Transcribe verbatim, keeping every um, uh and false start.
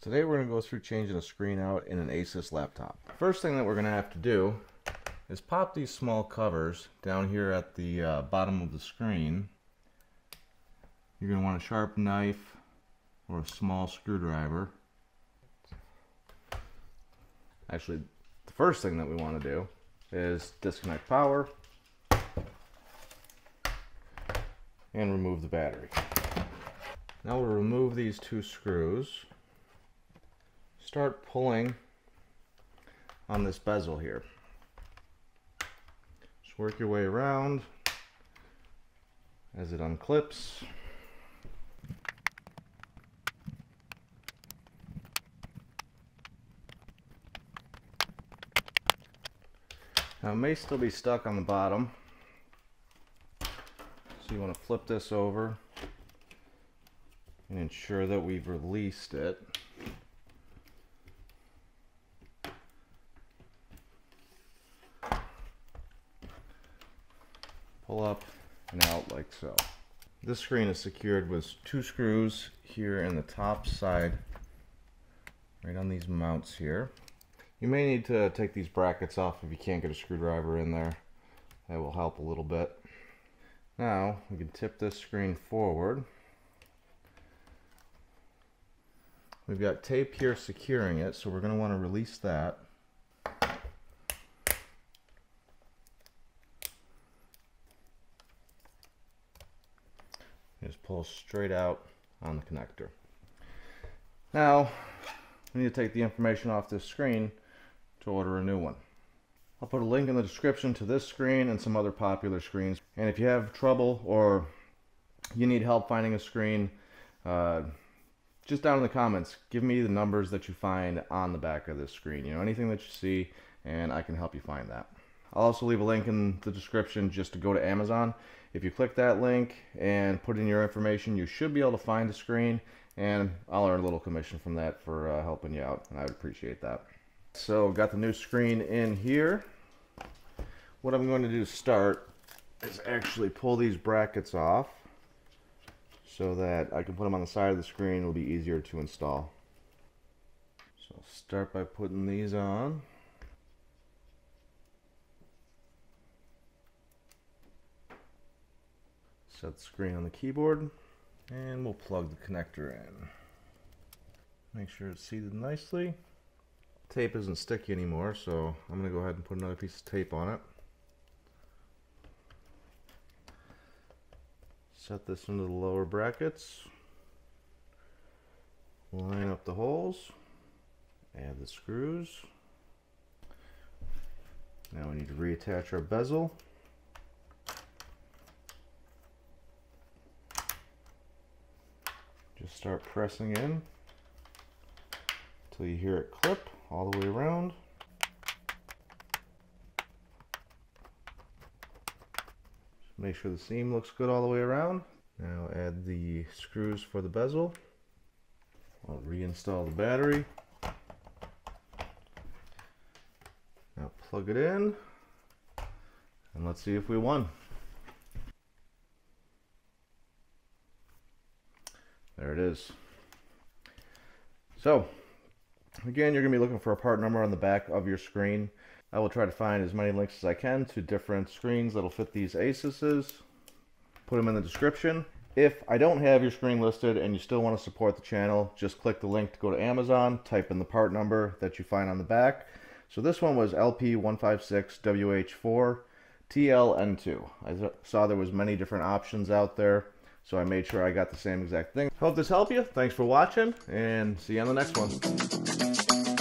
Today we're going to go through changing a screen out in an Asus laptop. First thing that we're going to have to do is pop these small covers down here at the uh, bottom of the screen. You're going to want a sharp knife or a small screwdriver. Actually, the first thing that we want to do is disconnect power and remove the battery. Now we'll remove these two screws. Start pulling on this bezel here. Just work your way around as it unclips. Now it may still be stuck on the bottom, so you want to flip this over and ensure that we've released it. Pull up and out like so. This screen is secured with two screws here in the top side, right on these mounts here. You may need to take these brackets off if you can't get a screwdriver in there. That will help a little bit. Now we can tip this screen forward. We've got tape here securing it, so we're going to want to release that. Just pull straight out on the connector. Now, we need to take the information off this screen to order a new one. I'll put a link in the description to this screen and some other popular screens. And if you have trouble or you need help finding a screen, uh, just down in the comments, give me the numbers that you find on the back of this screen. You know, anything that you see, and I can help you find that. I'll also leave a link in the description just to go to Amazon. If you click that link and put in your information, you should be able to find a screen, and I'll earn a little commission from that for uh, helping you out, and I would appreciate that. So got the new screen in here. What I'm going to do to start is actually pull these brackets off so that I can put them on the side of the screen. It'll be easier to install. So I'll start by putting these on. Set the screen on the keyboard, and we'll plug the connector in. Make sure it's seated nicely. Tape isn't sticky anymore, so I'm going to go ahead and put another piece of tape on it. Set this into the lower brackets. Line up the holes. Add the screws. Now we need to reattach our bezel. Just start pressing in until you hear it clip all the way around. Just make sure the seam looks good all the way around. Now add the screws for the bezel. I'll reinstall the battery. Now plug it in, and let's see if we won. There it is. So, again, you're going to be looking for a part number on the back of your screen. I will try to find as many links as I can to different screens that'll fit these Asus's. Put them in the description. If I don't have your screen listed and you still want to support the channel, just click the link to go to Amazon, type in the part number that you find on the back. So this one was L P one five six W H four T L N two. I saw there was many different options out there, so I made sure I got the same exact thing. Hope this helped you. Thanks for watching, and see you on the next one.